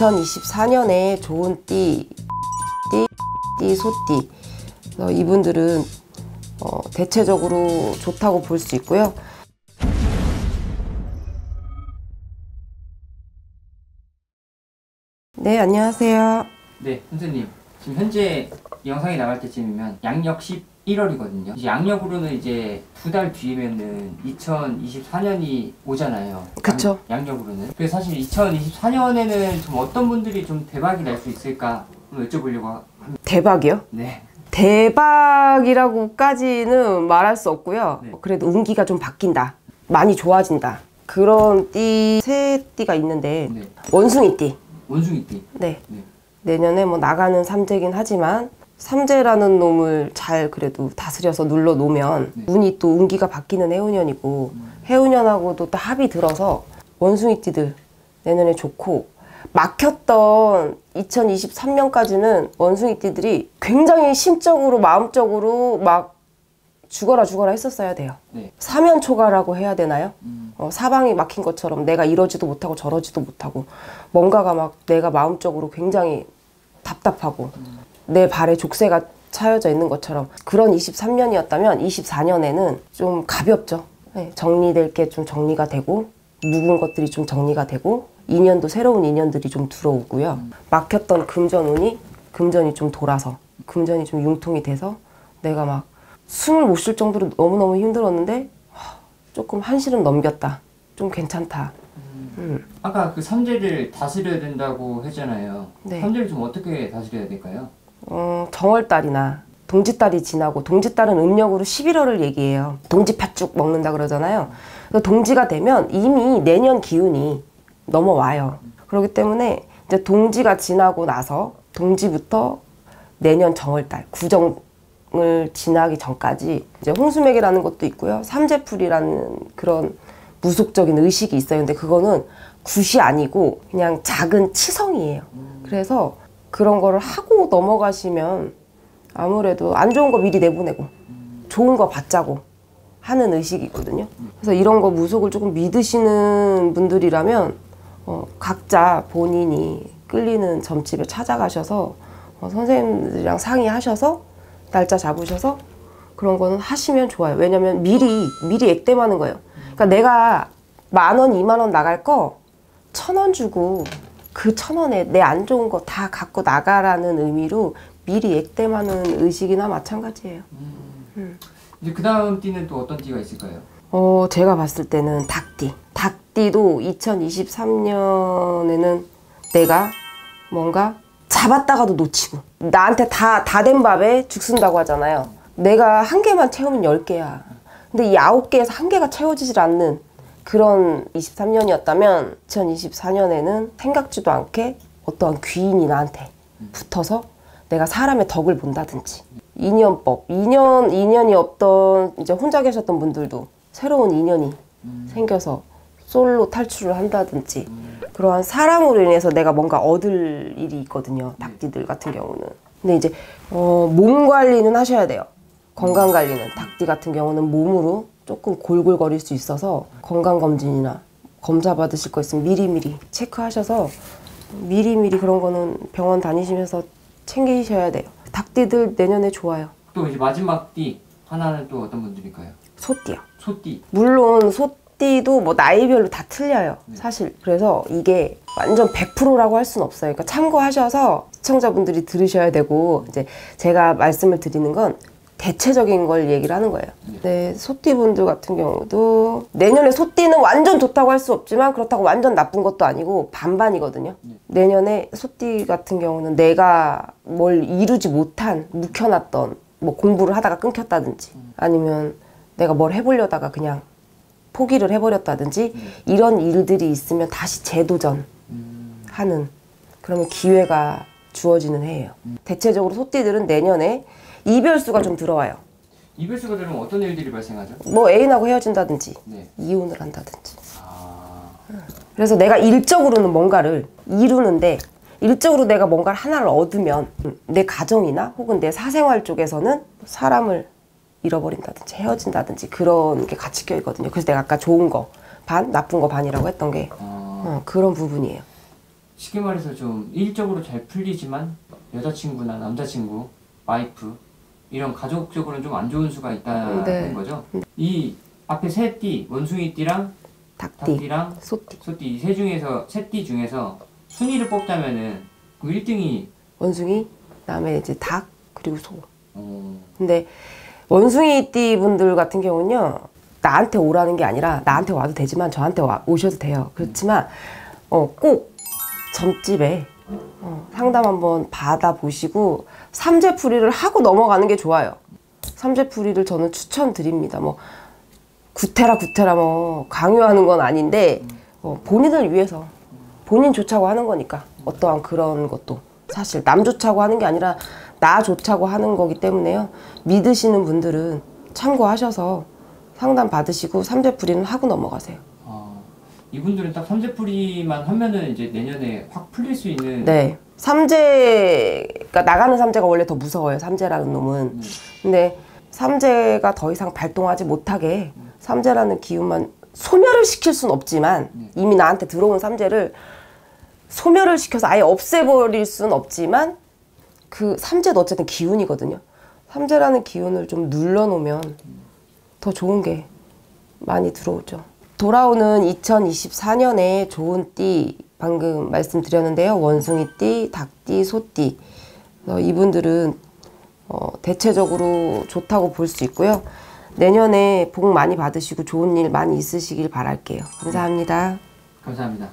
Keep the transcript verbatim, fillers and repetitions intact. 이천이십사 년에 좋은 띠, 띠, 띠, 소띠 이분들은 어, 대체적으로 좋다고 볼 수 있고요. 네, 안녕하세요. 네, 선생님. 지금 현재 영상이 나갈 때쯤이면 양력 십일월이거든요. 이제 양력으로는 이제 두 달 뒤면은 이천이십사 년이 오잖아요. 그쵸. 양, 양력으로는. 그래서 사실 이천이십사 년에는 좀 어떤 분들이 좀 대박이 날 수 있을까 여쭤보려고 합니다. 대박이요? 네. 대박이라고까지는 말할 수 없고요. 네. 그래도 운기가 좀 바뀐다. 많이 좋아진다. 그런 띠, 세 띠가 있는데 네. 원숭이 띠. 원숭이 띠? 네. 네. 내년에 뭐 나가는 삼재긴 하지만 삼재라는 놈을 잘 그래도 다스려서 눌러 놓으면 네. 운이 또 운기가 바뀌는 해운년이고 음. 해운년하고도 또 합이 들어서 원숭이띠들 내년에 좋고, 막혔던 이천이십삼 년까지는 원숭이띠들이 굉장히 심적으로 마음적으로 막 죽어라 죽어라 했었어야 돼요. 네. 사면초가라고 해야 되나요? 음. 어, 사방이 막힌 것처럼 내가 이러지도 못하고 저러지도 못하고 뭔가가 막 내가 마음적으로 굉장히 답답하고 음. 내 발에 족쇄가 차여져 있는 것처럼 그런 이십삼 년이었다면 이십사 년에는 좀 가볍죠. 네. 정리될 게 좀 정리가 되고 묵은 것들이 좀 정리가 되고 인연도 새로운 인연들이 좀 들어오고요. 음. 막혔던 금전운이 금전이 좀 돌아서 금전이 좀 융통이 돼서 내가 막 숨을 못 쉴 정도로 너무너무 힘들었는데 조금 한시름 넘겼다. 좀 괜찮다. 음. 음. 아까 그 삼재를 다스려야 된다고 했잖아요. 네. 삼재를 좀 어떻게 다스려야 될까요? 어, 정월달이나 동지달이 지나고, 동지달은 음력으로 십일월을 얘기해요. 동지팥죽 먹는다 그러잖아요. 그래서 동지가 되면 이미 내년 기운이 넘어와요. 그렇기 때문에 이제 동지가 지나고 나서 동지부터 내년 정월달, 구정 을 지나기 전까지 이제 홍수맥이라는 것도 있고요. 삼재풀이라는 그런 무속적인 의식이 있어요. 근데 그거는 굿이 아니고 그냥 작은 치성이에요. 음. 그래서 그런 거를 하고 넘어가시면 아무래도 안 좋은 거 미리 내보내고 음. 좋은 거 받자고 하는 의식이거든요. 그래서 이런 거 무속을 조금 믿으시는 분들이라면 어, 각자 본인이 끌리는 점집에 찾아가셔서 어, 선생님들이랑 상의하셔서 날짜 잡으셔서 그런 거는 하시면 좋아요. 왜냐면 미리 미리 액땜하는 거예요. 그러니까 내가 만 원, 이만 원 나갈 거 천 원 주고 그 천 원에 내 안 좋은 거 다 갖고 나가라는 의미로 미리 액땜하는 의식이나 마찬가지예요. 음. 음. 이제 그 다음 띠는 또 어떤 띠가 있을까요? 어, 제가 봤을 때는 닭띠. 닭띠도 이천이십삼 년에는 내가 뭔가 잡았다가도 놓치고 나한테 다 다 된 밥에 죽순다고 하잖아요. 내가 한 개만 채우면 열 개야. 근데 이 아홉 개에서 한 개가 채워지질 않는 그런 이십삼 년이었다면 이천이십사 년에는 생각지도 않게 어떠한 귀인이 나한테 붙어서 내가 사람의 덕을 본다든지 인연법, 인연, 인연이 없던 이제 혼자 계셨던 분들도 새로운 인연이 음. 생겨서 솔로 탈출을 한다든지 그러한 사람으로 인해서 내가 뭔가 얻을 일이 있거든요. 닭띠들 같은 경우는. 근데 이제 어, 몸 관리는 하셔야 돼요. 건강 관리는. 닭띠 같은 경우는 몸으로 조금 골골거릴 수 있어서 건강검진이나 검사 받으실 거 있으면 미리미리 체크하셔서 미리미리 그런 거는 병원 다니시면서 챙기셔야 돼요. 닭띠들 내년에 좋아요. 또 이제 마지막 띠 하나는 또 어떤 분들일까요? 소띠요. 소띠. 물론 소 띠도 뭐 나이별로 다 틀려요. 네. 사실. 그래서 이게 완전 백 퍼센트라고 할 수는 없어요. 그러니까 참고하셔서 시청자분들이 들으셔야 되고 이제 제가 말씀을 드리는 건 대체적인 걸 얘기를 하는 거예요. 네, 소띠분들 같은 경우도 내년에 소띠는 완전 좋다고 할 수 없지만 그렇다고 완전 나쁜 것도 아니고 반반이거든요. 네. 내년에 소띠 같은 경우는 내가 뭘 이루지 못한, 묵혀놨던 뭐 공부를 하다가 끊겼다든지 아니면 내가 뭘 해보려다가 그냥 포기를 해버렸다든지 음. 이런 일들이 있으면 다시 재도전하는 음. 그러면 기회가 주어지는 해예요. 음. 대체적으로 소띠들은 내년에 이별수가 좀 들어와요. 이별수가 들어오면 어떤 일들이 발생하죠? 뭐 애인하고 헤어진다든지 네. 이혼을 한다든지. 아... 그래서 내가 일적으로는 뭔가를 이루는데 일적으로 내가 뭔가를 하나를 얻으면 내 가정이나 혹은 내 사생활 쪽에서는 사람을 잃어버린다든지 헤어진다든지 그런 게 같이 껴있거든요. 그래서 내가 아까 좋은 거 반, 나쁜 거 반이라고 했던 게 어... 어, 그런 부분이에요. 쉽게 말해서 좀 일적으로 잘 풀리지만 여자친구나 남자친구, 와이프 이런 가족적으로는 좀 안 좋은 수가 있다는 네. 거죠. 이 앞에 새띠, 원숭이띠랑 닭띠. 닭띠랑 소띠, 소띠 이 세 중에서 새띠 중에서 순위를 뽑자면은 그 일 등이 원숭이, 그다음에 이제 닭 그리고 소. 음. 근데 원숭이띠 분들 같은 경우는요 나한테 오라는 게 아니라 나한테 와도 되지만 저한테 와, 오셔도 돼요. 그렇지만 음. 어, 꼭 점집에 어, 상담 한번 받아보시고 삼재풀이를 하고 넘어가는 게 좋아요. 삼재풀이를 저는 추천드립니다. 뭐 구태라 구태라 뭐 강요하는 건 아닌데 어, 본인을 위해서 본인 좋자고 하는 거니까 어떠한 그런 것도 사실 남 좋자고 하는 게 아니라 나 좋자고 하는 거기 때문에요. 믿으시는 분들은 참고하셔서 상담 받으시고 삼재풀이는 하고 넘어가세요. 어, 이분들은 딱 삼재풀이만 하면은 이제 내년에 확 풀릴 수 있는. 네. 삼재가 나가는 삼재가 원래 더 무서워요. 삼재라는 놈은. 네. 근데 삼재가 더 이상 발동하지 못하게 삼재라는 기운만 소멸을 시킬 순 없지만 네. 이미 나한테 들어온 삼재를 소멸을 시켜서 아예 없애버릴 순 없지만 그 삼재도 어쨌든 기운이거든요. 삼재라는 기운을 좀 눌러놓으면 더 좋은 게 많이 들어오죠. 돌아오는 이천이십사 년에 좋은 띠 방금 말씀드렸는데요. 원숭이띠, 닭띠, 소띠 이분들은 어, 대체적으로 좋다고 볼 수 있고요. 내년에 복 많이 받으시고 좋은 일 많이 있으시길 바랄게요. 감사합니다. 감사합니다.